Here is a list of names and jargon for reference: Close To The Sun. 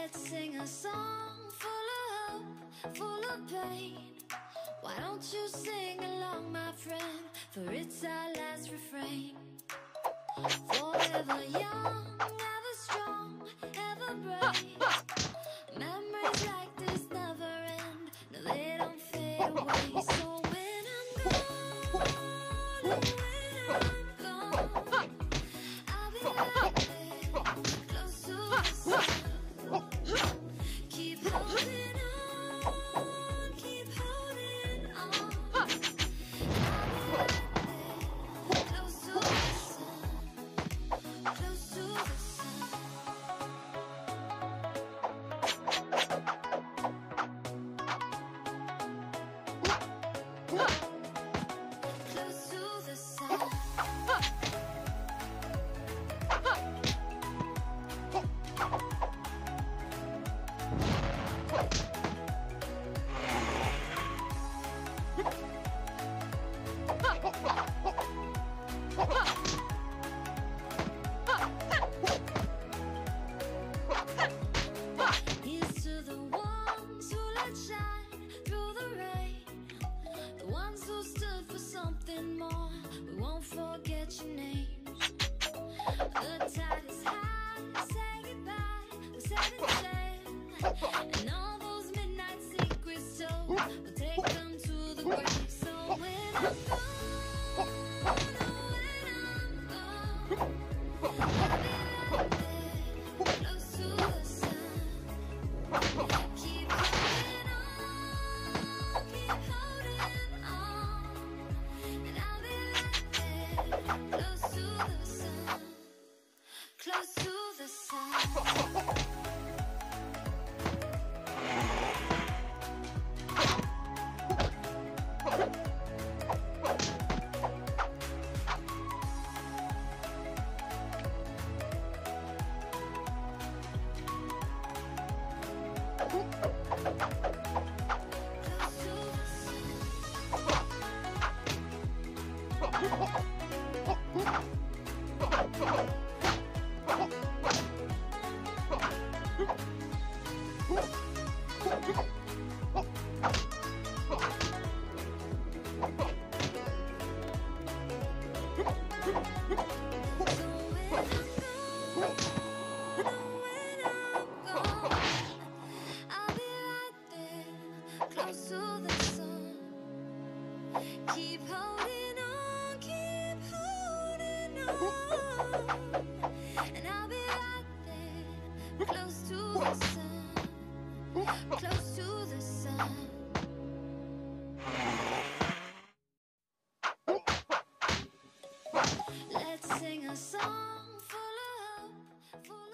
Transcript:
Let's sing a song full of hope, full of pain. Why don't you sing along, my friend, for it's our last refrain. Forever young, ever strong, ever brave. Memories like this never end, no, they don't fade away. So when I'm gone, I'll be right there, close to the sun. Keep holding on, keep holding on. I'll be right there, close to the sun, close to the sun, close to the sun. Here's to the ones who let shine through the rain, the ones who stood for something more. We won't forget your names. The tide is high, say goodbye, we'll set the sail, and all those midnight secrets told, we'll take them to the grave. So when I'm gone, when I'm gone, close to the sun. Close to the sun. Keep holding on, keep holding on. And I'll be right there, close to the sun, close to the sun. Let's sing a song full of hope, full of